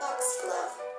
FoxGlove.